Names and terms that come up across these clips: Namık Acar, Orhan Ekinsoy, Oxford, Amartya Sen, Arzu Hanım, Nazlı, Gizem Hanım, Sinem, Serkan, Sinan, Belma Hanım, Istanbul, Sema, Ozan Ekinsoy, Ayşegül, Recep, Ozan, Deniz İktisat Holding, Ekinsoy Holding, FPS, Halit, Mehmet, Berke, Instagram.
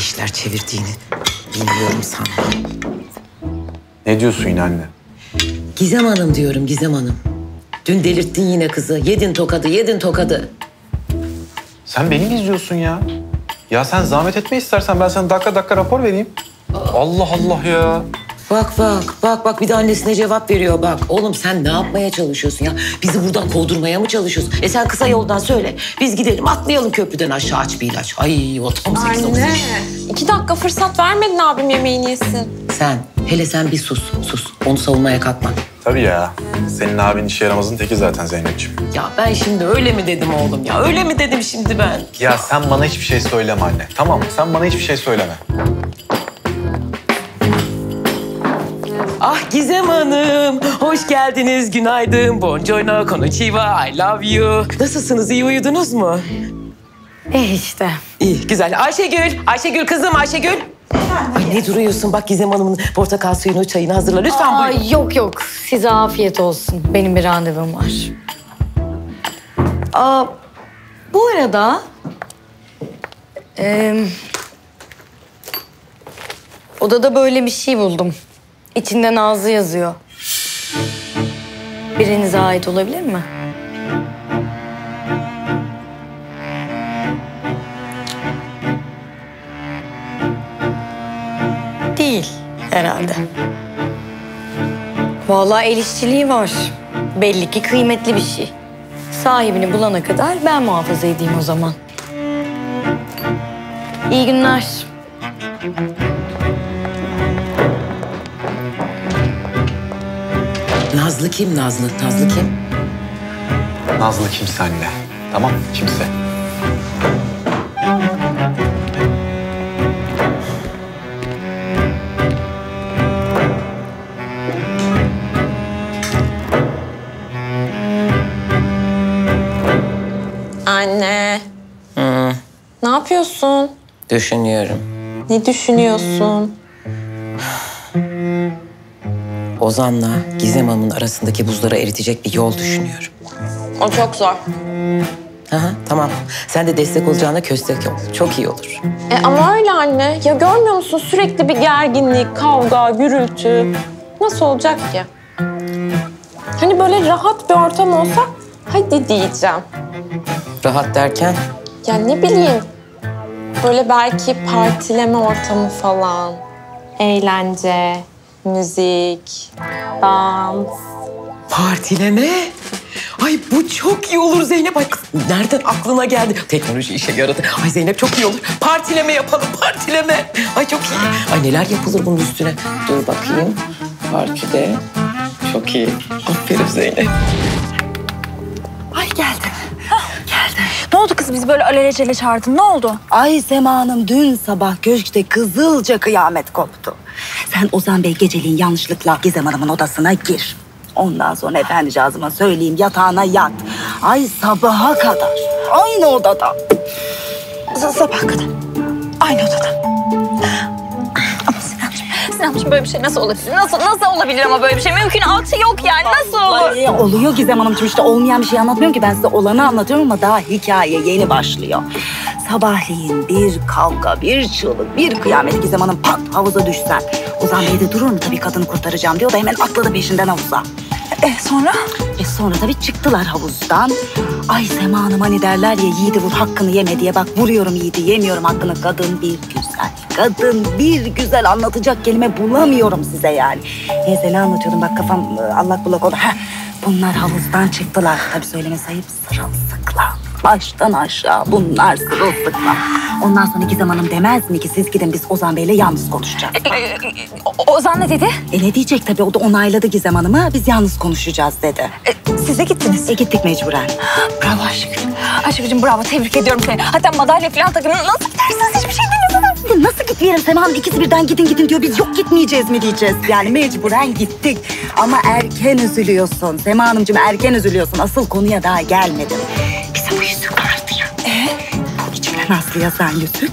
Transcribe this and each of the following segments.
işler çevirdiğini bilmiyorum sandım. Ne diyorsun yine anne? Gizem Hanım diyorum, Gizem Hanım. Dün delirttin yine kızı. Yedin tokadı, yedin tokadı. Sen beni mi izliyorsun ya? Ya sen zahmet etme istersen. Ben sana dakika dakika rapor vereyim. Allah Allah ya. Bak bak, bak bak. Bir de annesine cevap veriyor bak. Oğlum sen ne yapmaya çalışıyorsun ya? Bizi buradan kovdurmaya mı çalışıyorsun? E sen kısa yoldan söyle. Biz gidelim, atlayalım köprüden aşağı, aç bir ilaç. Ay o tam 8 olsun. Anne, 2 dakika fırsat vermedin abim yemeğini yesin. Sen, hele sen bir sus, sus. Onu savunmaya kalkma. Tabii ya. Senin abin işe yaramazın teki zaten Zeynep'ciğim. Ya ben şimdi öyle mi dedim oğlum ya? Öyle mi dedim şimdi ben? Ya sen bana hiçbir şey söyleme anne. Tamam mı? Sen bana hiçbir şey söyleme. Ah Gizem Hanım, hoş geldiniz, günaydın, buongiorno, konnichiwa, I love you. Nasılsınız, iyi uyudunuz mu? İyi işte. İyi, güzel. Ayşegül, Ayşegül kızım, Ayşegül. Ay ne duruyorsun? Bak Gizem Hanım'ın portakal suyunu, çayını hazırla. Lütfen buyurun. Yok yok, size afiyet olsun. Benim bir randevum var. Bu arada... odada böyle bir şey buldum. İçinde Nazlı yazıyor. Birinize ait olabilir mi? Değil herhalde. Vallahi el işçiliği var. Belli ki kıymetli bir şey. Sahibini bulana kadar ben muhafaza edeyim o zaman. İyi günler. Nazlı kim Nazlı? Nazlı kim? Nazlı kimse anne. Tamam kimse. Anne. Hı. Ne yapıyorsun? Düşünüyorum. Ne düşünüyorsun? Ozan'la Gizem Hanım'ın arasındaki buzları eritecek bir yol düşünüyorum. O çok zor. Aha, tamam. Sen de destek olacağına köstek ol. Çok iyi olur. Ama öyle anne. Ya görmüyor musun? Sürekli bir gerginlik, kavga, gürültü. Nasıl olacak ki? Hani böyle rahat bir ortam olsa hadi diyeceğim. Rahat derken? Ya ne bileyim. Böyle belki partileme ortamı falan. Eğlence. Müzik, dans. Partileme? Ay bu çok iyi olur Zeynep. Ay kız, nereden aklına geldi? Teknoloji işe yaradı. Ay Zeynep çok iyi olur. Partileme yapalım, partileme. Ay çok iyi. Ay neler yapılır bunun üstüne? Dur bakayım. Partide. Çok iyi. Aferin Zeynep. Ay geldi. Ne oldu kız biz böyle alelacele çağırdın? Ne oldu? Ay Sema Hanım dün sabah köşkte kızılca kıyamet koptu. Sen Ozan Bey geceliğin yanlışlıkla Gizem Hanım'ın odasına gir. Ondan sonra efendicazıma söyleyeyim yatağına yat. Ay sabaha kadar. Aynı odada. Sabaha kadar. Aynı odada. Ama Sinemciğim böyle bir şey nasıl olabilir? Nasıl olabilir ama böyle bir şey? Mümkün altı yok yani. Nasıl olur? Oluyor Gizem Hanımcığım işte olmayan bir şey anlatmıyorum ki. Ben size olanı anlatıyorum ama daha hikaye yeni başlıyor. Sabahleyin bir kavga, bir çığlık, bir kıyamet Gizem Hanım pat havuza düşsen. Ozan Bey de durur mu tabii kadını kurtaracağım diyor da hemen atladı peşinden havuza. Sonra? Sonra tabii çıktılar havuzdan. Ay Sema Hanım hani derler ya yiğidi vur hakkını yeme diye. Bak vuruyorum yiğidi yemiyorum hakkını. Kadın bir güzel anlatacak kelime bulamıyorum size yani. Neyse ne anlatıyordum bak kafam allak bullak oldu. Heh, bunlar havuzdan çıktılar. Tabii söylemesi ayıp sırılsıklam. Baştan aşağı bunlar sırılsıklam. Ondan sonra Gizem Hanım demez mi ki siz gidin biz Ozan Bey'le yalnız konuşacağız. Ozan ne dedi? Ne diyecek tabii o da onayladı Gizem Hanım'ı. Biz yalnız konuşacağız dedi. Siz de gittiniz. Gittik mecburen. Bravo Ayşegül. Ayşegül'cüm bravo tebrik ediyorum seni. Hatta madalya falan takın. Nasıl gidersiniz hiçbir şey demediniz. Nasıl gitmeyelim Sema Hanım? İkisi birden gidin diyor. Biz yok gitmeyeceğiz mi diyeceğiz. Yani mecburen gittik. Ama erken üzülüyorsun. Sema Hanımcığım erken üzülüyorsun. Asıl konuya daha gelmedim. Bize bu yüzük vardı ya. Nazlı yazan yüzük.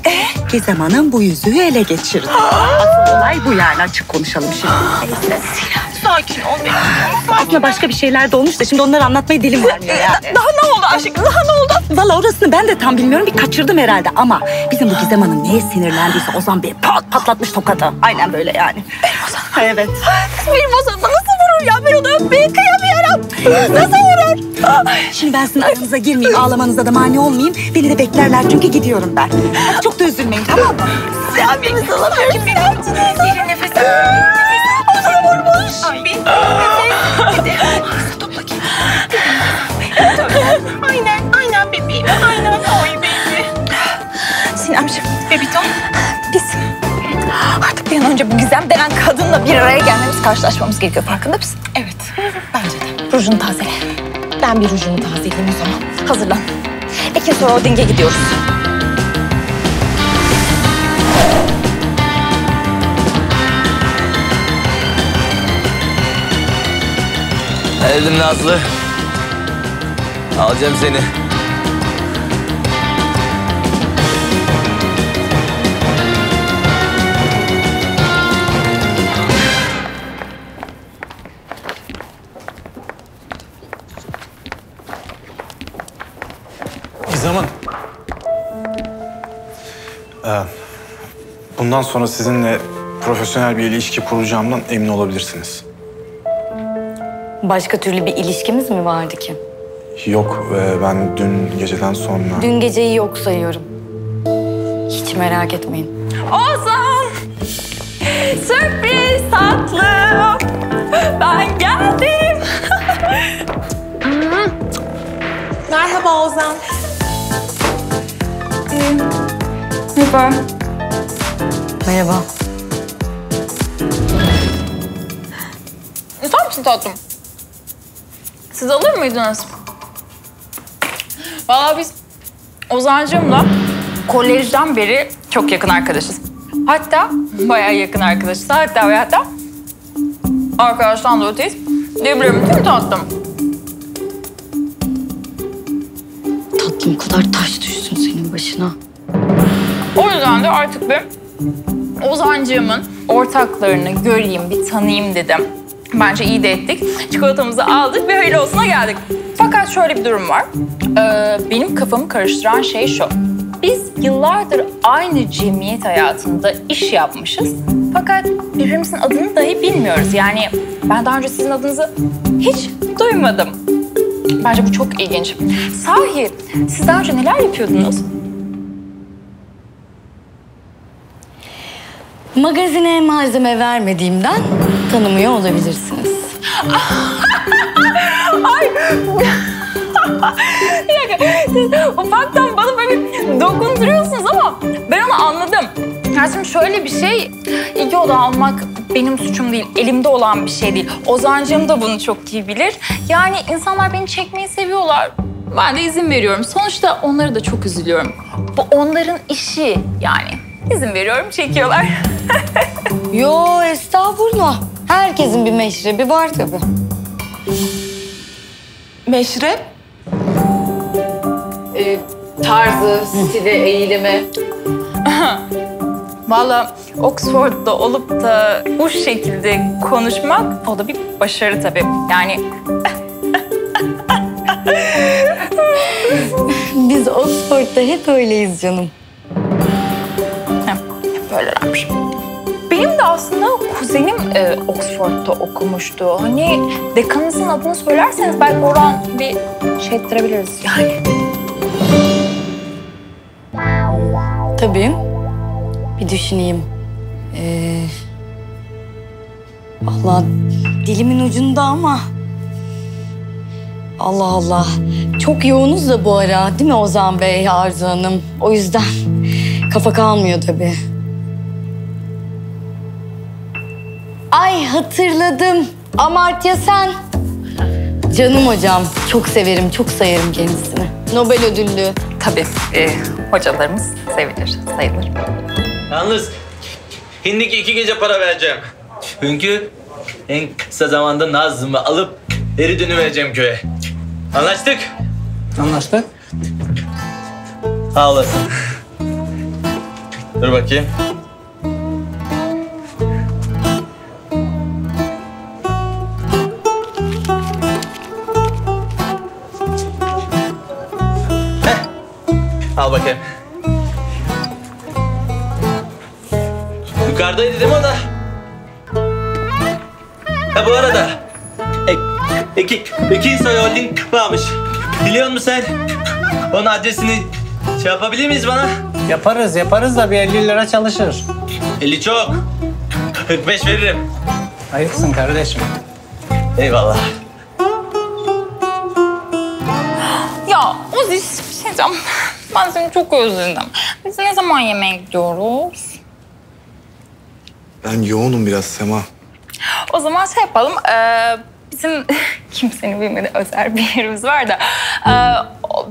Gizem Hanım bu yüzüğü ele geçirdi. Asıl olay bu yani. Açık konuşalım şimdi. Neyse. Sakin ol. Sakin. Başka bir şeyler de olmuş da şimdi onları anlatmayı dilim vermiyor yani. Daha ne oldu aşık. Daha ne oldu? Valla orasını ben de tam bilmiyorum. Bir kaçırdım herhalde ama bizim bu Gizem Hanım neye sinirlendiyse Ozan Bey patlatmış tokadı. Aynen böyle yani. Benim Ozan. Evet. Benim Ozan nasıl vurur ya? Ben onu öpmeye kıyamıyorum. Nasıl vurur? Şimdi ben sizin aranıza girmeyeyim. Ağlamanıza da mani olmayayım. Beni de beklerler çünkü gidiyorum ben. Hadi çok da üzülmeyin tamam mı? Sen beni salamıyorsun. Birin nefes al. Ozan vurmuş. Birin nefes al. Topla ki. Aynen, aynen bebeğim, aynen. Oy bebeğim. Sinemciğim, bebiton. Biz artık bir an önce bu Gizem denen kadınla bir araya gelmemiz, karşılaşmamız gerekiyor. Farkında mısın? Evet, bence de. Rujunu tazele. Ben bir rujumu tazeleyeyim o zaman. Hazırlan. Ekinsoy Holding'e gidiyoruz. Geldim Nazlı. Alacağım seni. Gizem Hanım. Bundan sonra sizinle profesyonel bir ilişki kuracağımdan emin olabilirsiniz. Başka türlü bir ilişkimiz mi vardı ki? Yok, ben dün geceden sonra... Dün geceyi yok sayıyorum. Hiç merak etmeyin. Ozan! Sürpriz tatlım! Ben geldim! Merhaba Ozan. Merhaba. Merhaba. Sor musun tatlım? Siz alır mıydınız? Valla biz Ozancığımla kolejden beri çok yakın arkadaşız. Hatta bayağı yakın arkadaşız. Hatta ve hatta arkadaştan da öteyiz. Diyebilirim değil mi tatlım? Tatlım o kadar taş düşsün senin başına. O yüzden de artık bir Ozancığımın ortaklarını göreyim, bir tanıyayım dedim. Bence iyi de ettik. Çikolatamızı aldık ve hayırlı olsuna geldik. Fakat şöyle bir durum var. Benim kafamı karıştıran şey şu. Biz yıllardır aynı cemiyet hayatında iş yapmışız. Fakat birbirimizin adını dahi bilmiyoruz. Yani ben daha önce sizin adınızı hiç duymadım. Bence bu çok ilginç. Sahi siz daha önce neler yapıyordunuz? Magazine malzeme vermediğimden tanımıyor olabilirsiniz. Ay! Bir dakika. Ufaktan bana böyle dokunduruyorsunuz ama ben onu anladım. Yani şimdi şöyle bir şey, ilgi odağı almak benim suçum değil, elimde olan bir şey değil. Ozancığım da bunu çok iyi bilir. Yani insanlar beni çekmeyi seviyorlar. Ben de izin veriyorum. Sonuçta onları da çok üzülüyorum. Bu onların işi yani. İzin veriyorum, çekiyorlar. Yo, estağfurullah. Herkesin bir meşrebi var tabii. Meşrep? Tarzı, stili, eğilimi. Vallahi Oxford'da olup da bu şekilde konuşmak, o da bir başarı tabii. Yani... Biz Oxford'da hep öyleyiz canım. Böylelermiş. Benim de aslında kuzenim Oxford'da okumuştu. Hani dekanınızın adını söylerseniz belki oradan bir şey ettirebiliriz yani. Tabii. Bir düşüneyim. Vallahi dilimin ucunda ama... Allah Allah. Çok yoğunuz da bu ara değil mi Ozan Bey, Arzu Hanım? O yüzden kafa kalmıyor tabii. Ay hatırladım. Amartya Sen. Canım hocam. Çok severim, çok sayarım kendisini. Nobel ödüllü. Tabii hocalarımız sevilir, sayılır. Yalnız hindik 2 gece para vereceğim. Çünkü en kısa zamanda Nazlı'mı alıp geri dönüvereceğim köye. Anlaştık? Anlaştık. Sağ olasın. Dur bakayım. yukarıdaydı değil mi o da? Ha bu arada Ekinsoy Holding varmış. Biliyor musun sen? Onun adresini şey yapabilir miyiz bana? Yaparız da bir 50 lira çalışır. 50 çok. 45 veririm. Ayıpsın kardeşim. Eyvallah. Ya Oziz bir şey diyeceğim. Ben seni çok özledim. Biz ne zaman yemeğe gidiyoruz? Ben yoğunum biraz Sema. O zaman şey yapalım. Bizim kimsenin bilmediği özel bir yerimiz var da.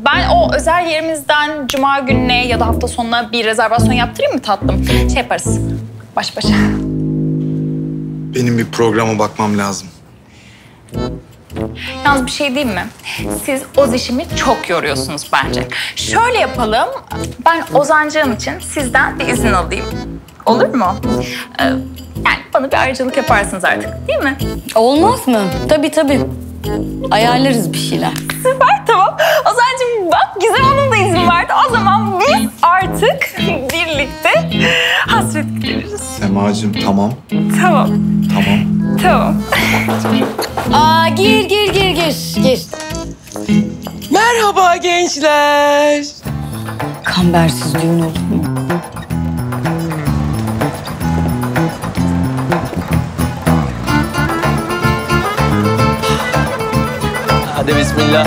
Ben o özel yerimizden cuma gününe ya da hafta sonuna bir rezervasyon yaptırayım mı tatlım? Şey yaparız. Baş başa. Benim bir programa bakmam lazım. Yalnız bir şey diyeyim mi? Siz Oz işimi çok yoruyorsunuz bence. Şöyle yapalım, ben Ozancığım için sizden bir izin alayım. Olur mu? Yani bana bir ayrıcalık yaparsınız artık, değil mi? Olmaz mı? Tabii. Ayarlarız bir şeyler. Süper, tamam. Ozancığım bak, Gizem Hanım da izin verdi. O zaman biz artık birlikte hasret gideririz. Semacığım, tamam. Tamam. Aa, gir. Merhaba gençler. Kambersiz düğün olur mu? Hadi bismillah.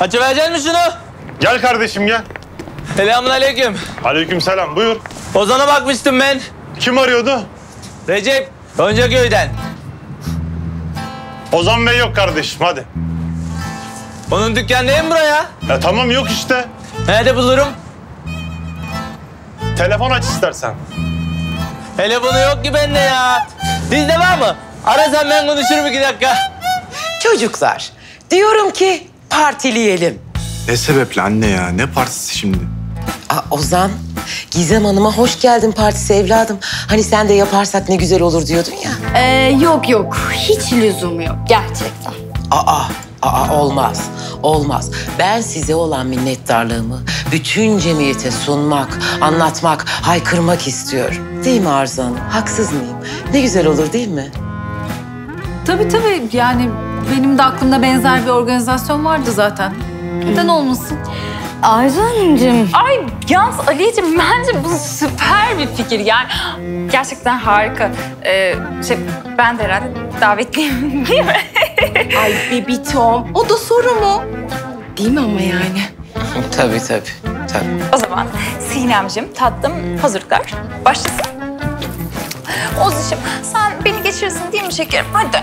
Açıverecek misin şunu? Gel kardeşim gel. Selamünaleyküm. Aleykümselam. Buyur. Ozan'a bakmıştım ben. Kim arıyordu? Recep. Önce köyden. Ozan Bey yok kardeşim hadi. Onun dükkanı değil mi buraya? Ya tamam yok işte. Nerede bulurum? Telefon aç istersen. Telefonu yok ki bende ya. Sizde var mı? Ara sen ben konuşurum 2 dakika. Çocuklar diyorum ki partileyelim. Ne sebeple anne ya? Ne partisi şimdi? Aa, Ozan, Gizem Hanım'a hoş geldin partisi evladım. Hani sen de yaparsak ne güzel olur diyordun ya. Yok. Hiç lüzumu yok gerçekten. Olmaz. Ben size olan minnettarlığımı bütün cemiyete sunmak, anlatmak, haykırmak istiyorum. Değil mi Arzu Hanım? Haksız mıyım? Ne güzel olur değil mi? Tabii. Yani benim de aklımda benzer bir organizasyon vardı zaten. Neden olmasın? Arzu Hanımcığım. Ay yalnız Ali'ciğim bence bu süper bir fikir yani. Gerçekten harika. Ben de herhalde davetliyim değil mi? Ay bebi Tom. O da soru mu? Değil mi ama yani? Tabii. O zaman Sinemciğim tatlım hazırlar. Başlasın. Ozucuğum sen beni geçirirsin değil mi şekerim? Hadi.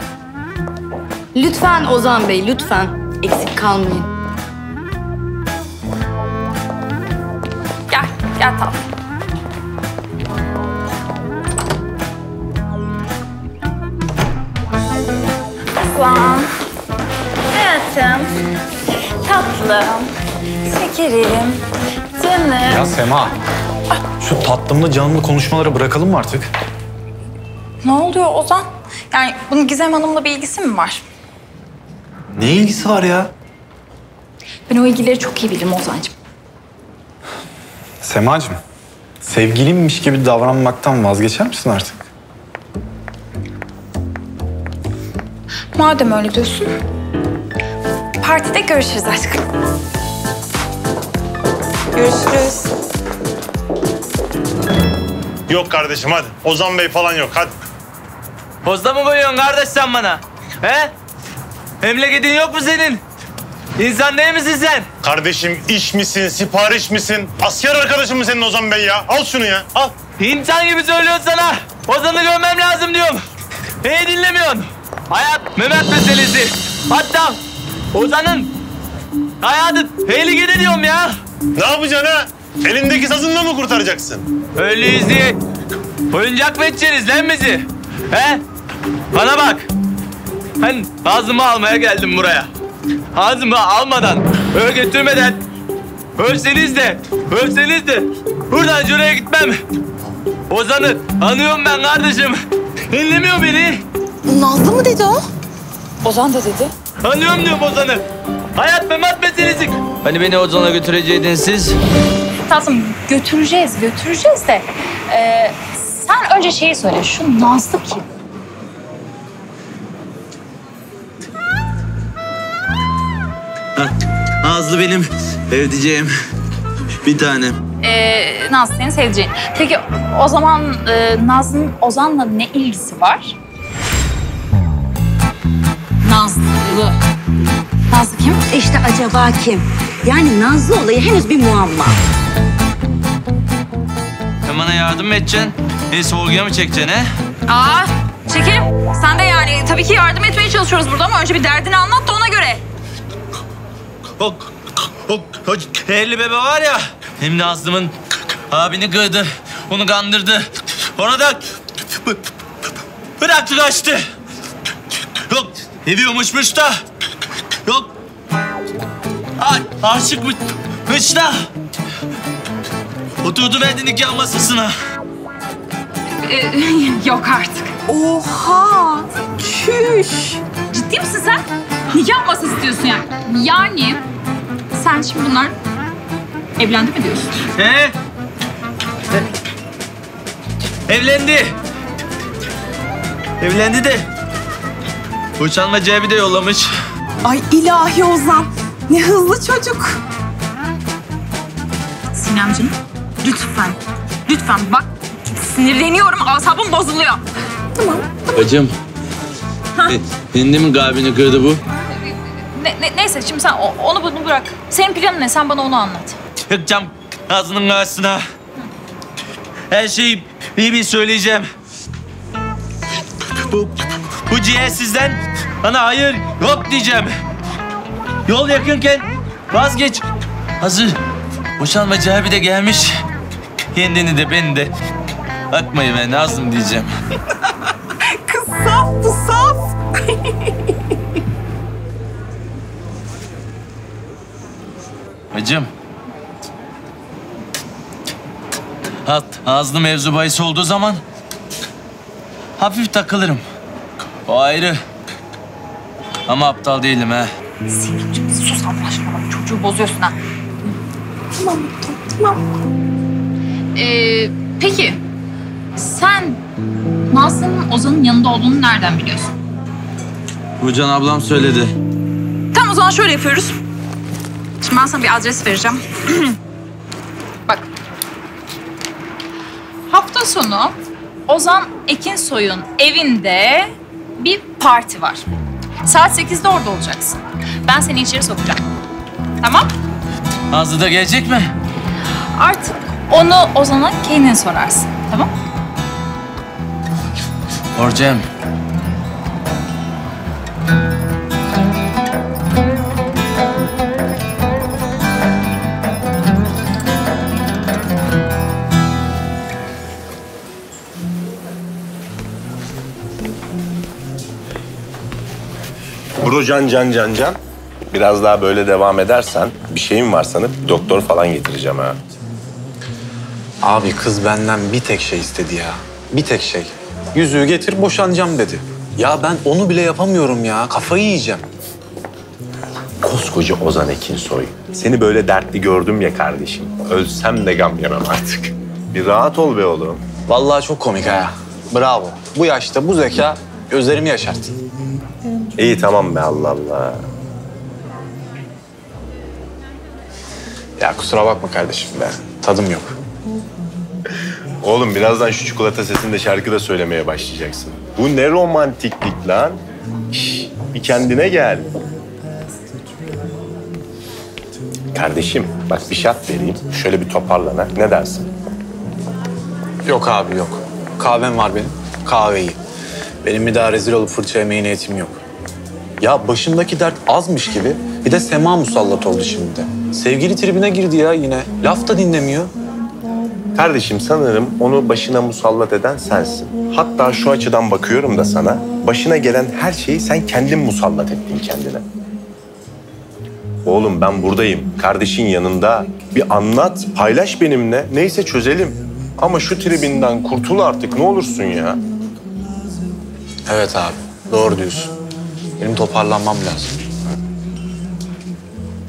Lütfen Ozan Bey lütfen. Eksik kalmayın. Ya tamam. Aslan. Hayatım. Tatlım. Şekerim. Canım. Ya Sema. Şu tatlımla canımla konuşmaları bırakalım mı artık? Ne oluyor Ozan? Yani bunun Gizem Hanım'la bir ilgisi mi var? Ne ilgisi var ya? Ben o ilgileri çok iyi bilirim Ozan'cığım. Semacığım, sevgilimmiş gibi davranmaktan vazgeçer misin artık? Madem öyle diyorsun, partide görüşürüz aşkım. Görüşürüz. Yok kardeşim hadi. Ozan Bey falan yok hadi. Pozda mı koyuyorsun kardeş sen bana? He? Memleketin yok mu senin? İnsan değil misin sen? Kardeşim iş misin, sipariş misin? Asker arkadaşın mı senin Ozan Bey ya? Al şunu ya, al. İnsan gibi söylüyorsun sana. Ozan'ı görmem lazım diyorum. Neyi dinlemiyorsun? Hayat Mehmet meselesi. Hatta Ozan'ın hayatı tehlikede diyorum ya. Ne yapacaksın ha? Elindeki sazınla mı kurtaracaksın? Öyleyiz diye oyuncak mı edeceğiz lan bizi? He? Bana bak. Ben ağzımı almaya geldim buraya. Ağzımı almadan, götürmeden, ölseniz de buradan şuraya gitmem. Ozan'ı anıyorum ben kardeşim. Dinlemiyor beni. Nazlı mı dedi o? Ozan da dedi. Tanıyorum diyorum Ozan'ı. Hayat memat meselesi. Hani beni Ozan'a götüreceydiniz siz? Tatlım götüreceğiz de. Sen önce şeyi söyle, şu Nazlı kim? Nazlı benim sevdiceğim. Bir tanem. Nazlı senin sevdiceğin. Peki o zaman Nazlı'nın Ozan'la ne ilgisi var? Nazlı kim? İşte acaba kim? Yani Nazlı olayı henüz bir muamma. Sen bana yardım mı edeceksin? Beni sorguya mı çekeceksin he? Aa, çekerim. Sen de yani tabii ki yardım etmeye çalışıyoruz burada ama önce bir derdini anlat da ona göre. O kirli bebe var ya, hem Nazlı'nın abini kırdı, onu kandırdı. Ona da bıraktı kaçtı. Yok, seviyormuşmuş da. Yok, aşıkmış da. Oturdu verdi nikah masasına. Yok artık. Oha, çüş. Ciddi misin sen? Nikah masası diyorsun yani. Yani sen şimdi bunlar evlendi mi diyorsun? He? Evlendi. Evlendi de boşanma cebi de yollamış. Ay ilahi Ozan. Ne hızlı çocuk. Sinemciğim lütfen. Lütfen bak sinirleniyorum. Asabım bozuluyor. Tamam. Bacım. Senin de mi kalbini kırdı bu? Neyse şimdi sen onu bunu bırak. Senin planın ne? Sen bana onu anlat. Çıkacağım ağzının karşısına. Hı. Her şeyi bir söyleyeceğim. Bu ciğersizden bana hayır yok diyeceğim. Yol yakınken vazgeç. Hazır boşanma cebi de gelmiş. Kendini de beni de bakmayı ben lazım diyeceğim. Kız saf bu saf. Hacım. Nazlı mevzu bahis olduğu zaman hafif takılırım. O ayrı. Ama aptal değilim he. Sinemciğim sus Allah aşkına. Bak, çocuğu bozuyorsun ha. Tamam. Peki sen Nazlı'nın Ozan'ın yanında olduğunu nereden biliyorsun? Hocan ablam söyledi. Tamam o zaman şöyle yapıyoruz. Şimdi ben sana bir adres vereceğim. Bak. Hafta sonu Ozan Ekinsoy'un evinde bir parti var. Saat 8'de orada olacaksın. Ben seni içeri sokacağım. Tamam? Nazlı da gelecek mi? Artık onu Ozan'a kendin sorarsın. Tamam? Orcem. Bro can. Biraz daha böyle devam edersen bir şeyim var sanıp doktor falan getireceğim ha. Abi kız benden bir tek şey istedi ya. Bir tek şey. Yüzüğü getir boşanacağım dedi. Ya ben onu bile yapamıyorum ya. Kafayı yiyeceğim. Koskoca Ozan Ekinsoy. Seni böyle dertli gördüm ya kardeşim. Ölsem de gam yemem artık. Bir rahat ol be oğlum. Vallahi çok komik ha. Bravo. Bu yaşta bu zeka gözlerimi yaşarttı. İyi tamam be Allah Allah. Ya kusura bakma kardeşim be. Tadım yok. Oğlum birazdan şu çikolata sesinde şarkı da söylemeye başlayacaksın. Bu ne romantiklik lan. Şişt, bir kendine gel. Kardeşim bak bir şat vereyim. Şöyle bir toparlana. Ne dersin? Yok abi yok. Kahvem var benim. Kahveyi. Benim bir daha rezil olup fırça yemeye niyetim yok. Ya başımdaki dert azmış gibi bir de Sema musallat oldu şimdi de. Sevgili tribine girdi ya yine. Laf da dinlemiyor. Kardeşim sanırım onu başına musallat eden sensin. Hatta şu açıdan bakıyorum da sana. Başına gelen her şeyi sen kendin musallat ettin kendine. Oğlum ben buradayım. Kardeşin yanında. Bir anlat, paylaş benimle. Neyse çözelim. Ama şu tribinden kurtul artık ne olursun ya. Evet abi, doğru diyorsun. Benim toparlanmam lazım.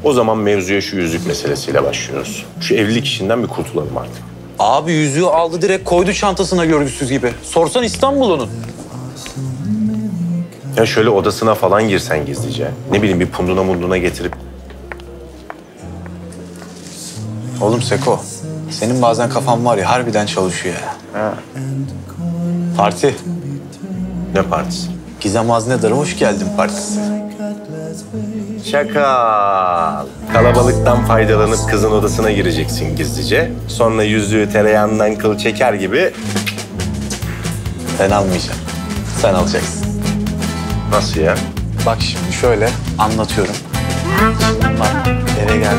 O zaman mevzuya şu yüzük meselesiyle başlıyoruz. Şu evlilik işinden bir kurtulalım artık. Abi yüzüğü aldı direkt koydu çantasına görgüsüz gibi. Sorsan İstanbul onun. Ya şöyle odasına falan girsen gizlice. Ne bileyim bir punduna munduna getirip... Oğlum Seko, senin bazen kafan var ya harbiden çalışıyor ya. Ha. Parti. Ne partisi? Gizem Haznedar'a hoş geldin partisi. Şakal. Kalabalıktan faydalanıp kızın odasına gireceksin gizlice. Sonra yüzüğü tereyağından kıl çeker gibi... Ben almayacağım. Sen alacaksın. Nasıl ya? Bak şimdi şöyle anlatıyorum. Bak nereye geldim.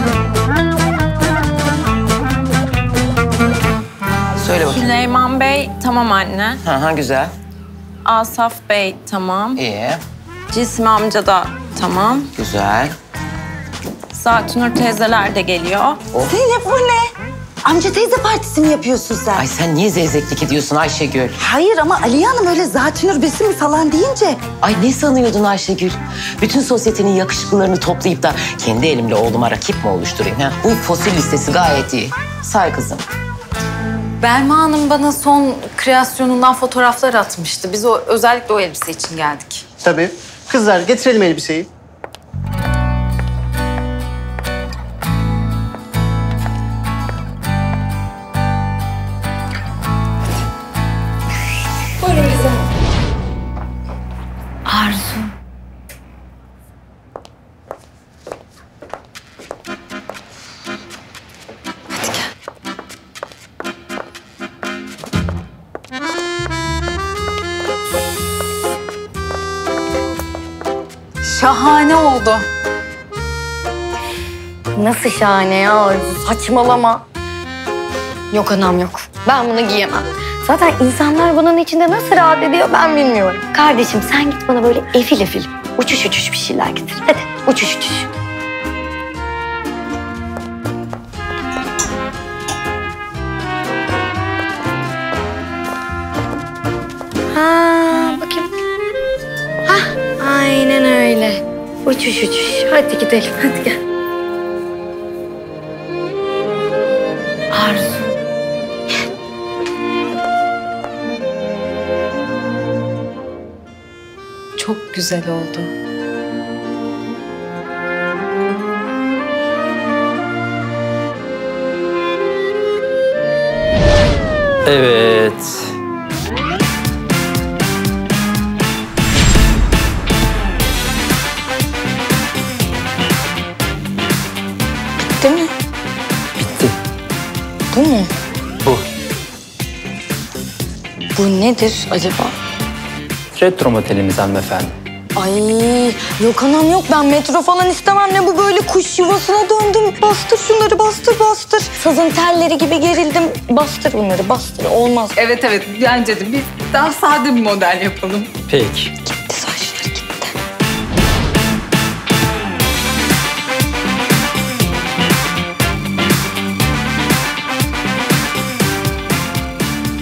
Söyle bakayım. Süleyman Bey tamam anne. Aha güzel. Asaf Bey tamam. İyi. Cismi amca da tamam. Güzel. Zatunur teyzeler de geliyor. Oh. Zeynep bu ne? Amca teyze partisi mi yapıyorsun sen? Ay sen niye zevzeklik ediyorsun Ayşegül? Hayır ama Aliye Hanım öyle Zatunur besim falan deyince... Ay ne sanıyordun Ayşegül? Bütün sosyetenin yakışıklılarını toplayıp da kendi elimle oğluma rakip mi oluşturayım? Ha? Bu fosil listesi gayet iyi. Say kızım. Belma Hanım bana son kreasyonundan fotoğraflar atmıştı. Biz özellikle o elbise için geldik. Tabii. Kızlar getirelim elbiseyi. Buyurun Gizem. Arzu. Hadi gel. Şahane oldu. Nasıl şahane ya Arzu? Saçmalama. Yok anam yok. Ben bunu giyemem. Zaten insanlar bunun içinde nasıl rahat ediyor ben bilmiyorum. Kardeşim sen git bana böyle efil efil uçuş uçuş bir şeyler getir. Hadi uçuş uçuş. Ha bakayım. Hah aynen öyle. Uçuş uçuş. Hadi gidelim hadi gel. Arzu. Çok güzel oldu. Evet. Bitti mi? Bitti. Bu mu? Bu. Bu nedir acaba? Retro motelimiz hanımefendi. Ay yok anam yok ben metro falan istemem ne bu böyle kuş yuvasına döndüm. Bastır şunları bastır bastır. Sazın telleri gibi gerildim. Bastır bunları bastır olmaz. Evet evet bence de biz daha sade bir model yapalım. Peki. Gitti saçlar gitti.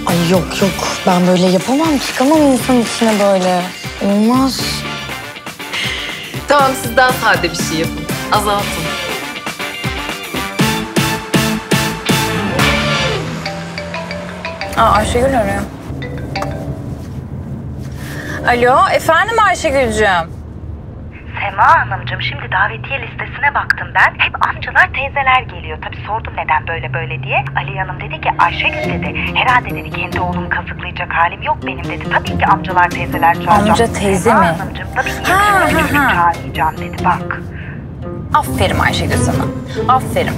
Ay yok yok. Ben böyle yapamam, çıkamam insanın içine böyle. Olmaz. Tamam, siz daha sade bir şey yapın. Azaltın. Aa, Ayşegül arıyor. Alo, efendim Ayşegül'cüğüm. Sema Hanımcığım, şimdi davetiye listesine baktım ben. Hep amcalar, teyzeler geliyor. Tabii sordum neden böyle böyle diye. Ali Hanım dedi ki, Ayşegül dedi, herhalde dedi kendi oğlumu kazıklayacak halim yok benim dedi. Tabii ki amcalar, teyzeler çağıracağım. Amca, teyze Sema mi? Hanımcığım, tabii ki yakışıklı çocuk çağıracağım dedi, bak. Aferin Ayşegül sana, aferin.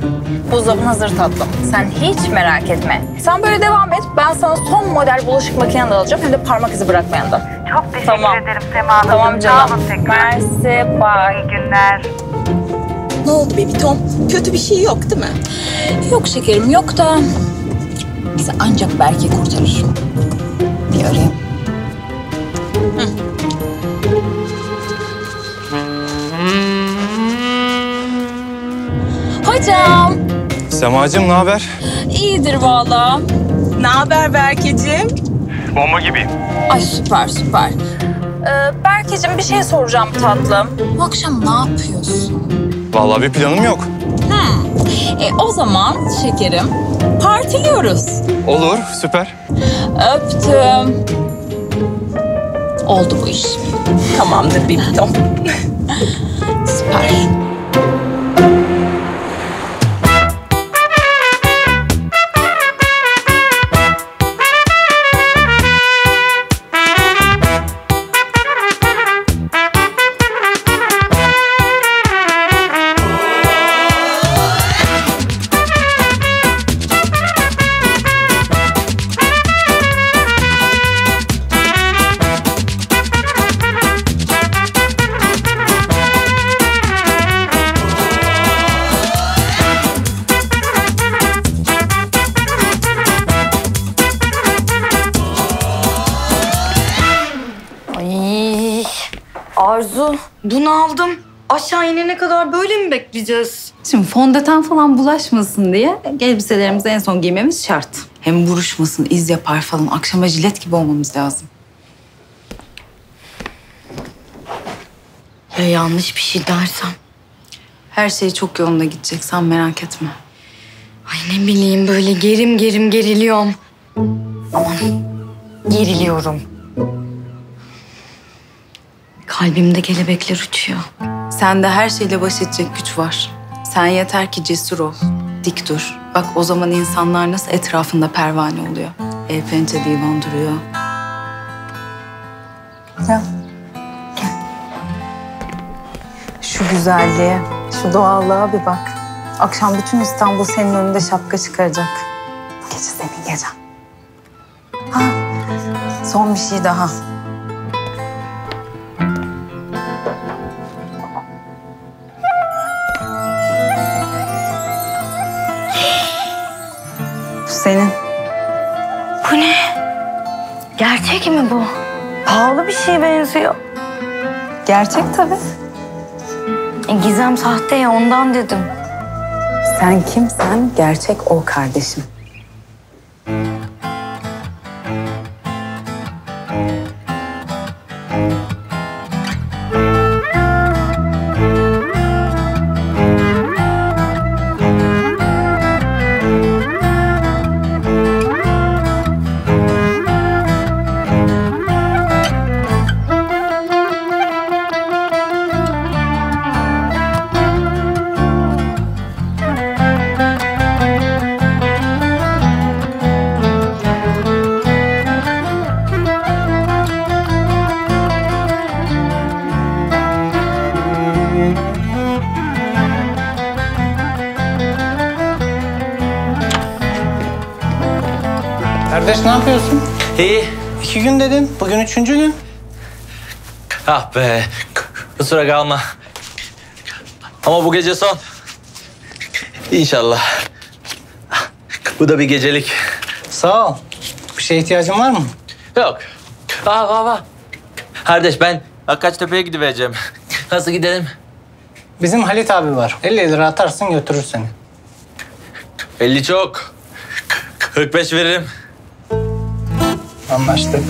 Buzdolabın hazır tatlım, sen hiç merak etme. Sen böyle devam et, ben sana son model bulaşık makineni de alacağım. Hem de parmak izi bırakmayan da. Çok teşekkür ederim Sema Hanım. Tamam canım. Mersi, bye. İyi günler. Ne oldu bebitom? Kötü bir şey yok değil mi? Yok şekerim yok da... Bizi ancak Berke kurtarır. Bir arayayım. Hı. Hocam. Semacığım ne haber? İyidir vallahi. Ne haber Berkeciğim? Bomba gibiyim. Ay süper süper. Berkeciğim bir şey soracağım tatlım. Bu akşam ne yapıyorsun? Vallahi bir planım yok. O zaman şekerim partiliyoruz. Olur, süper. Öptüm. Oldu bu iş. Tamamdır, bitti. Süper. Arzu, bunaldım. Aşağı inene kadar böyle mi bekleyeceğiz? Şimdi fondöten falan bulaşmasın diye elbiselerimizi en son giymemiz şart. Hem buruşmasın, iz yapar falan. Akşama jilet gibi olmamız lazım. Ya yanlış bir şey dersem? Her şey çok yolunda gidecek, sen merak etme. Ay ne bileyim, böyle gerim geriliyorum. Aman, geriliyorum. Kalbimde kelebekler uçuyor. Sende her şeyle baş edecek güç var. Sen yeter ki cesur ol, dik dur. Bak o zaman insanlar nasıl etrafında pervane oluyor. El pençe divan duruyor. Gel. Gel. Şu güzelliğe, şu doğallığa bir bak. Akşam bütün İstanbul senin önünde şapka çıkaracak. Bu gece senin gecen. Ha, son bir şey daha. Senin. Bu ne? Gerçek mi bu? Pahalı bir şeye benziyor. Gerçek tabii. Gizem sahte ya, ondan dedim. Sen kimsen gerçek o kardeşim. Ne yapıyorsun? İyi. 2 gün dedim. Bugün 3. gün. Ah be. Kusura kalma. Ama bu gece son. İnşallah. Bu da bir gecelik. Sağ ol. Bir şeye ihtiyacın var mı? Yok. Vah. Kardeş ben Akkaçtepe'ye gidivereceğim. Nasıl gidelim? Bizim Halit abi var. 50 lira atarsın götürür seni. 50 çok. 45 veririm. Anlaştık.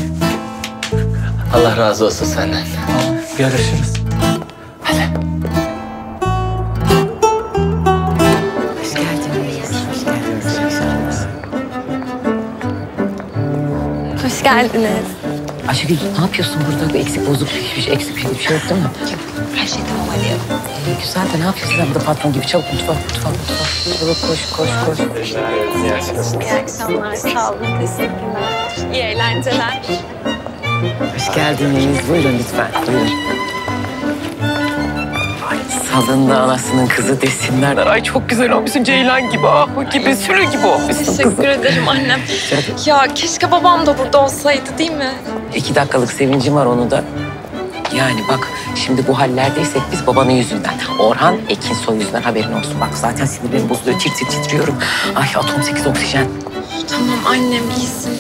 Allah razı olsun senden. Görüşürüz. Hadi. Hoş geldiniz. Hoş geldiniz. Ayşegül ne yapıyorsun burada? Eksik bozuk eksik bir şey yok değil mi? Her şey tamam Ali. Güzel de ne yapıyorsun sen burada patron gibi? Çabuk mutfağa. Koş. İyi akşamlar. Sağ olun. Teşekkürler. İyi eğlenceler. Hoş geldiniz. Buyurun lütfen. Buyurun. Ay salında anasının kızı desinler. Ay çok güzel olmuşsun. Ceylan gibi, ahu gibi, sürü gibi olmuşsun kızım. Teşekkür ederim annem. Ya keşke babam da burada olsaydı değil mi? 2 dakikalık sevincim var onu da. Yani bak şimdi bu hallerdeysek biz babanın yüzünden. Orhan Ekinsoy yüzünden haberin olsun. Bak zaten sinirlerim bozuluyor. Titriyorum. Ay atom 8 oksijen. Tamam annem iyisin,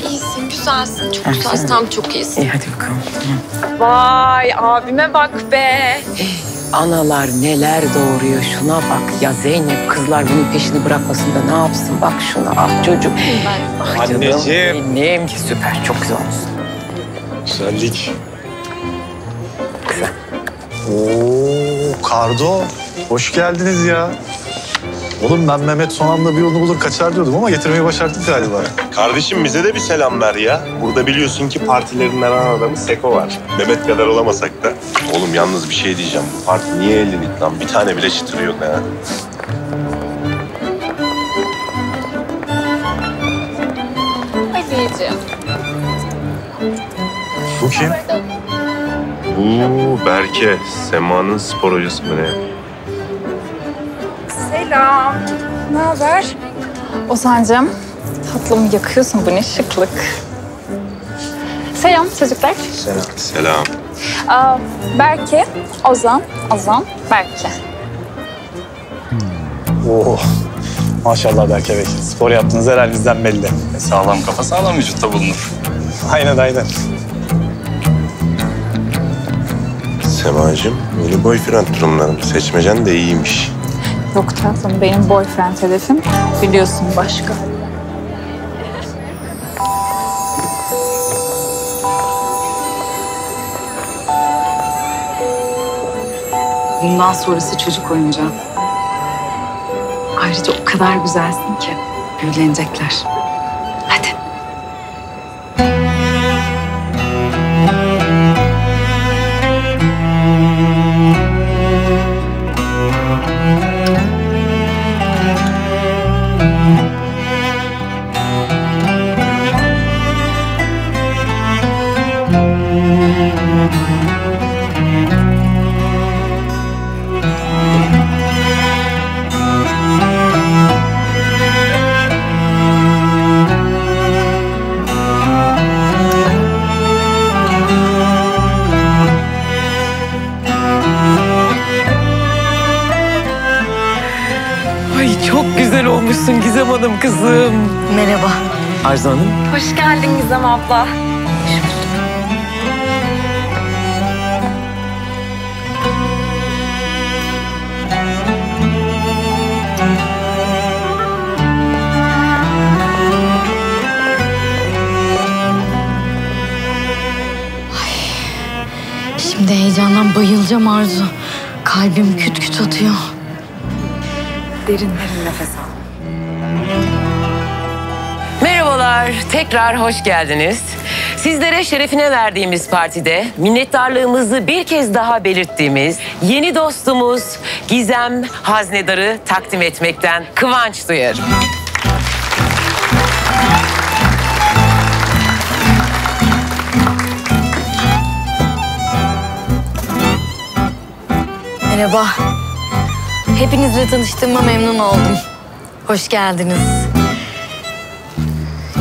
güzelsin, çok güzelsin, tam çok iyisin. İyi hadi bakalım. Vay abime bak be. Analar neler doğuruyor, şuna bak. Ya Zeynep kızlar bunun peşini bırakmasın da ne yapsın bak şuna. Ah çocuğum. Ah canım benim, süper, çok güzel olsun. Güzellik. Güzel. Oo, kardo. Hoş geldiniz ya. Oğlum ben Mehmet son anda bir yolunu bulur kaçar diyordum ama getirmeyi başardık galiba. Kardeşim bize de bir selam ver ya. Burada biliyorsun ki partilerin aran adamı Seko var. Mehmet kadar olamasak da. Oğlum yalnız bir şey diyeceğim. Bu parti niye ellilik lan? Bir tane bile çıtırıyor ya. Anneciğim. Bu kim? Bu Berke. Sema'nın spor hocası mı ne? Selam. Ne haber? Ozancığım, tatlım yakıyorsun, bu ne şıklık. Selam çocuklar. Selam. Selam. Berke, Ozan, Berke. Oh, maşallah Berke Bey. Spor yaptığınız herhalde bizden belli. Sağlam kafa, sağlam vücutta bulunur. Aynen. Semacığım, yeni boyfriend durumlarım. Seçmecen de iyiymiş. Yok tatlım, benim boyfriend hedefim biliyorsun başka. Bundan sonrası çocuk oyuncağı. Ayrıca o kadar güzelsin ki büyülenecekler. Hadi. Gizem Hanım kızım. Merhaba. Arzu Hanım. Hoş geldin Gizem abla. Ay, şimdi heyecandan bayılacağım Arzu. Kalbim küt küt atıyor. Derin nefes al. Tekrar hoş geldiniz. Sizlere şerefine verdiğimiz partide minnettarlığımızı bir kez daha belirttiğimiz yeni dostumuz Gizem Haznedar'ı takdim etmekten kıvanç duyarım. Merhaba. Hepinizle tanıştığıma memnun oldum. Hoş geldiniz.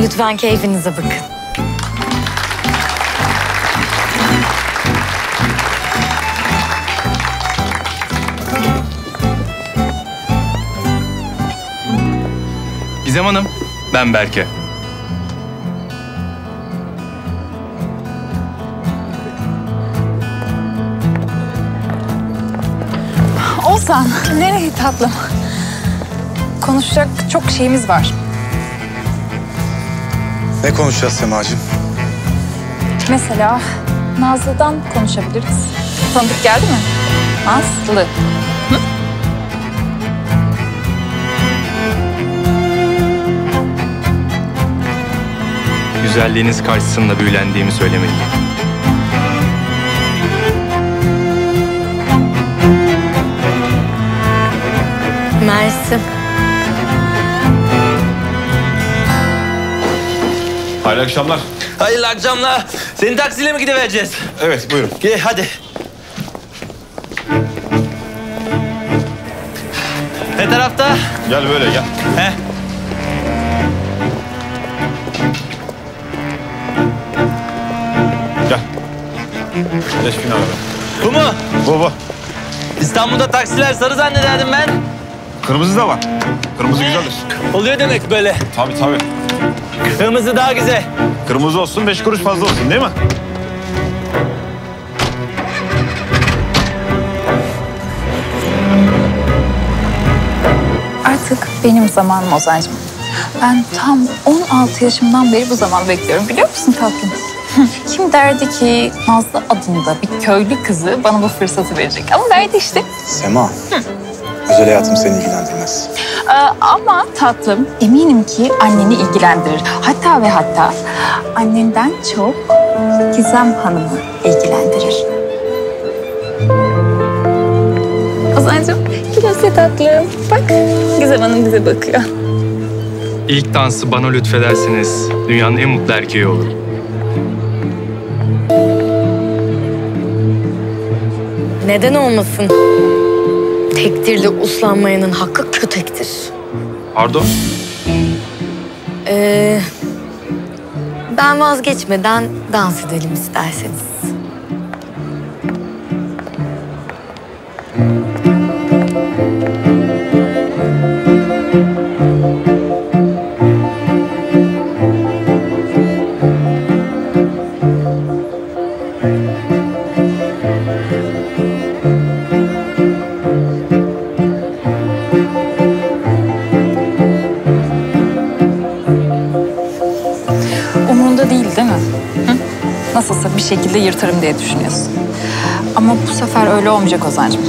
Lütfen keyfinize bakın. Gizem Hanım, ben Berke. Ozan, nereye tatlım? Konuşacak çok şeyimiz var. Ne konuşacağız Semacığım? Mesela Nazlı'dan konuşabiliriz. Tanıdık geldi mi? Nazlı. Hı? Güzelliğiniz karşısında büyülendiğimi söylemeliyim. Mersi. Hayırlı akşamlar. Hayırlı akşamlar. Senin taksiyle mi gidivereceğiz? Evet, buyurun. Gel, hadi. Ne tarafta? Gel böyle, gel. He. Gel. Geç bin abi. Bu mu? Bu. İstanbul'da taksiler sarı zannederdim ben. Kırmızı da var. Kırmızı güzeldir. Oluyor demek böyle. Tabii. Kırmızı daha güzel. Kırmızı olsun, 5 kuruş fazla olsun değil mi? Artık benim zamanım Ozancığım. Ben tam 16 yaşımdan beri bu zaman bekliyorum biliyor musun tatlım? Kim derdi ki Nazlı adında bir köylü kızı bana bu fırsatı verecek? Ama verdi işte. Sema, özel hayatım seni ilgilendirmez. Ama tatlım, eminim ki anneni ilgilendirir. Hatta ve hatta annenden çok Gizem Hanım'ı ilgilendirir. Ozancığım, gülümse tatlım. Bak, Gizem Hanım bize bakıyor. İlk dansı bana lütfedersiniz. Dünyanın en mutlu erkeği olurum. Neden olmasın? Tektirle uslanmayanın hakkı kötektir. Pardon? Ben vazgeçmeden dans edelim isterseniz. Bir şekilde yırtarım diye düşünüyorsun. Ama bu sefer öyle olmayacak Ozancığım.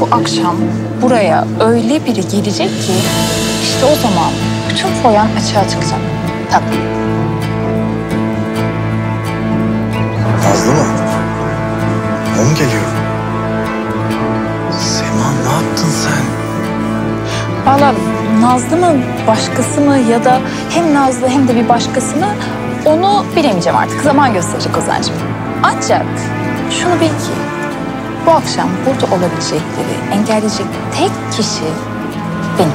Bu akşam buraya öyle biri gelecek ki işte o zaman bütün foyan açığa çıkacak. Tatlım. Nazlı mı? O mu geliyor? Sema ne yaptın sen? Vallahi Nazlı mı, başkası mı ya da hem Nazlı hem de bir başkası mı? Onu bilemeyeceğim artık. Zaman gösterecek Ozancığım. Ancak şunu bil ki bu akşam burada olabilecekleri engelleyecek tek kişi benim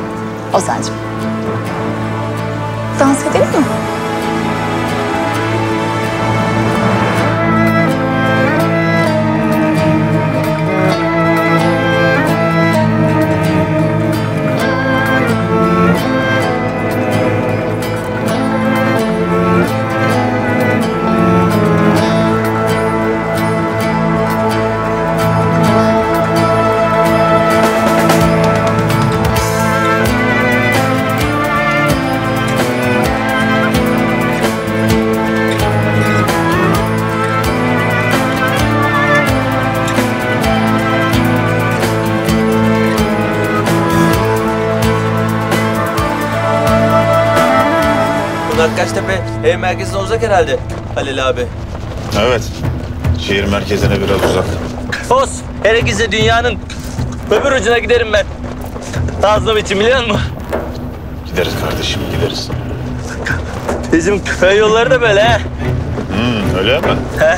Ozancığım. Dans edelim mi? Kaçtepe ev merkezine uzak herhalde Halil abi. Evet. Şehir merkezine biraz uzak. Fos, herkese dünyanın öbür ucuna giderim ben. Nazlım için biliyor musun? Gideriz kardeşim, gideriz. Bizim köy yolları da böyle he. Öyle mi? He.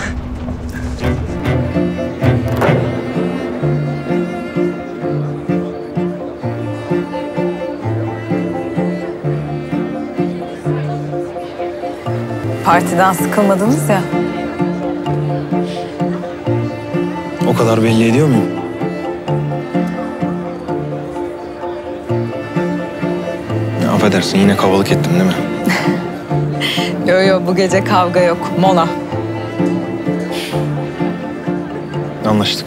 Partiden sıkılmadınız ya. O kadar belli ediyor muyum? Ya, affedersin yine kavalık ettim değil mi? Yo bu gece kavga yok. Mola. Anlaştık.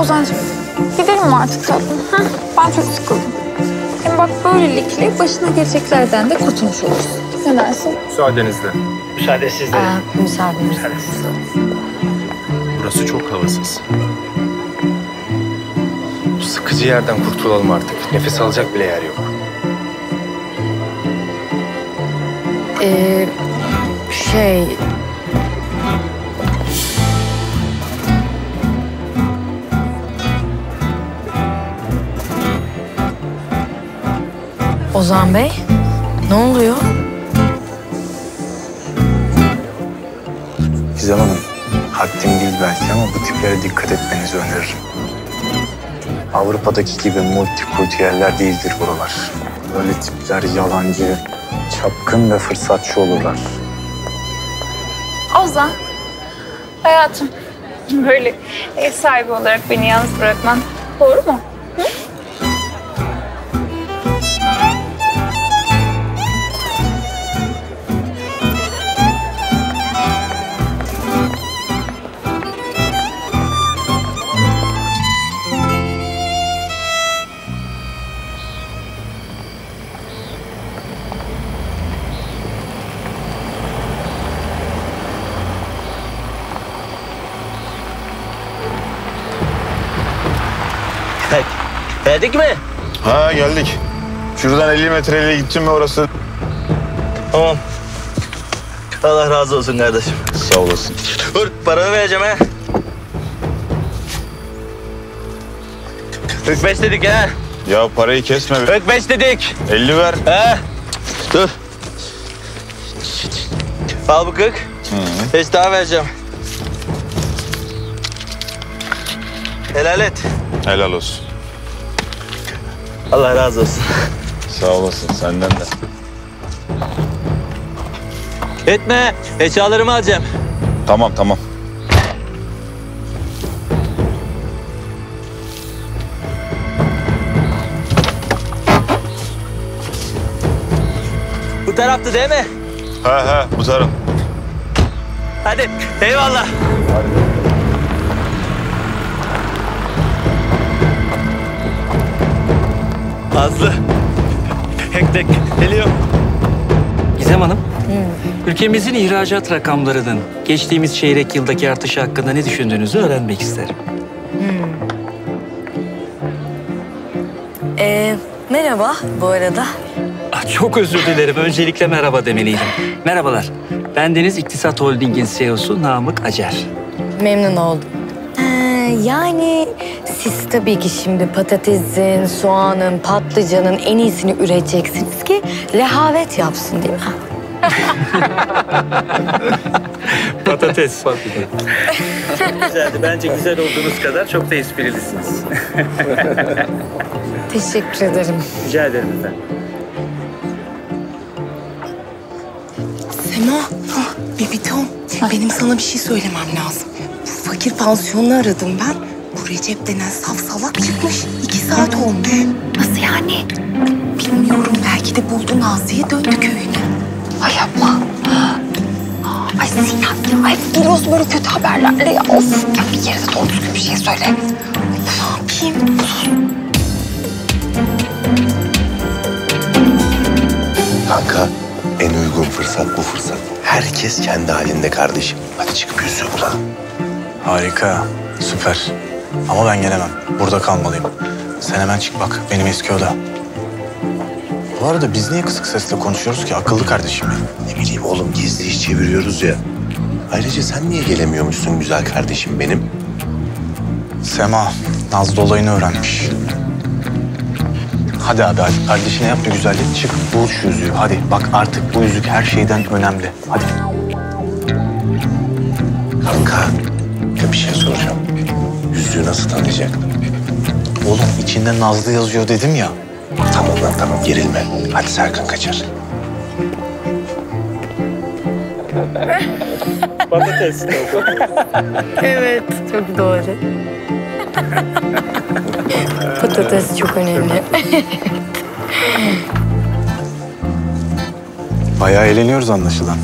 Ozancığım, gidelim mi artık tatlım? Ben çok sıkıldım. Hem bak böylelikle başına geleceklerden de kurtulmuş oluruz. Ne dersin? Müsaadenizle. Müsaadesizle. Müsaadesizle. Burası çok havasız. Bu sıkıcı yerden kurtulalım artık. Nefes alacak bile yer yok. Ozan Bey, ne oluyor? Gizem Hanım, haddim değil belki ama bu tiplere dikkat etmenizi öneririm. Avrupa'daki gibi multikulti yerler değildir buralar. Böyle tipler yalancı, çapkın ve fırsatçı olurlar. Ozan, hayatım, böyle ev sahibi olarak beni yalnız bırakman doğru mu? Hı? Geldik mi? Ha geldik. Şuradan 50 metreyle gittin mi orası? Tamam. Allah razı olsun kardeşim. Sağ olasın. Dur paramı vereceğim ha. 45 dedik ha. Ya parayı kesme. 45 dedik. 50 ver. Ha. Dur. Al bu 40. Hı. 5 daha vereceğim. Helal et. Helal olsun. Allah razı olsun. Sağ olasın, senden de. Etme, eşyalarımı alacağım. Tamam, tamam. Bu taraftı değil mi? He he, bu taraf. Hadi, eyvallah. Hadi. Nazlı, hektek geliyor. Gizem Hanım, ülkemizin ihracat rakamlarının geçtiğimiz çeyrek yıldaki artışı hakkında ne düşündüğünüzü öğrenmek isterim. Merhaba bu arada. Çok özür dilerim, öncelikle merhaba demeliydim. Merhabalar, ben Deniz İktisat Holding'in CEO'su Namık Acar. Memnun oldum. Yani siz tabii ki şimdi patatesin, soğanın, patlıcanın en iyisini üreteceksiniz ki rehavet yapsın değil mi? Patates. Güzeldi. Bence güzel olduğunuz kadar çok da esprilisiniz. Teşekkür ederim. Rica ederim efendim. Sema, bebitom. Benim sana bir şey söylemem lazım. Bu fakir pansiyonunu aradım ben. Bu Recep denen safsalak çıkmış. 2 saat oldu. Nasıl yani? Bilmiyorum. Belki de buldu Nazlı'yı, döndü köyüne. Ay yapma. Ay Sinan ya. Ay geliyorsun böyle kötü haberlerle ya. Of. Ya bir kere de doğru düzgün bir şey söyle. Ne yapayım? Kanka, en uygun fırsat bu fırsat. Herkes kendi halinde kardeşim. Hadi çıkıp yüzüğü bulalım. Harika, süper. Ama ben gelemem. Burada kalmalıyım. Sen hemen çık bak, benim eski oda. Bu arada biz niye kısık sesle konuşuyoruz ki? Akıllı kardeşim benim. Ne bileyim oğlum, gizli iş çeviriyoruz ya. Ayrıca sen niye gelemiyormuşsun güzel kardeşim benim? Sema, Nazlı olayını öğrenmiş. Hadi abi, hadi. Kardeşine yap bir güzellik. Çık, bul şu yüzüğü. Hadi bak, artık bu yüzük her şeyden önemli. Hadi. Kanka, bir şey soracağım. Yüzüğü nasıl tanıyacak? Oğlum, içinde Nazlı yazıyor dedim ya. Tamam lan, tamam. Gerilme. Hadi Serkan kaçar. Patates. Evet, çok doğru. Patates çok önemli. Bayağı eğleniyoruz anlaşılan.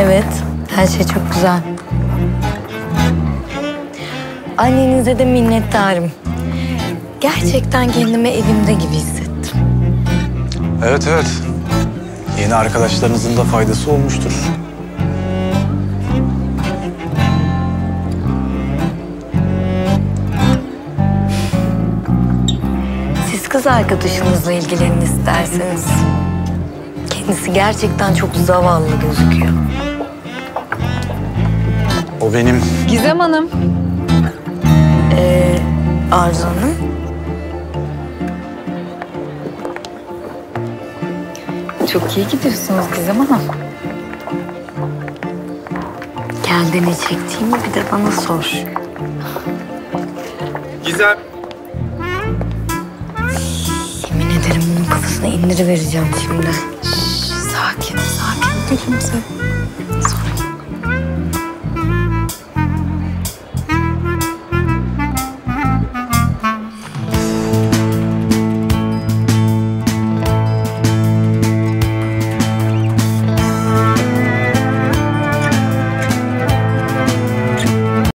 Evet, her şey çok güzel. Annenize de minnettarım. Gerçekten kendimi evimde gibi hissettim. Evet, evet. Yeni arkadaşlarınızın da faydası olmuştur. Kız arkadaşınızla ilgilenin isterseniz. Kendisi gerçekten çok zavallı gözüküyor. O benim... Gizem Hanım. Arzu Hanım. Çok iyi gidiyorsunuz Gizem Hanım. Gel Bende ne çektiğimi bir de bana sor. Gizem. Yemin ederim bunun kafasına indirivereceğim şimdi.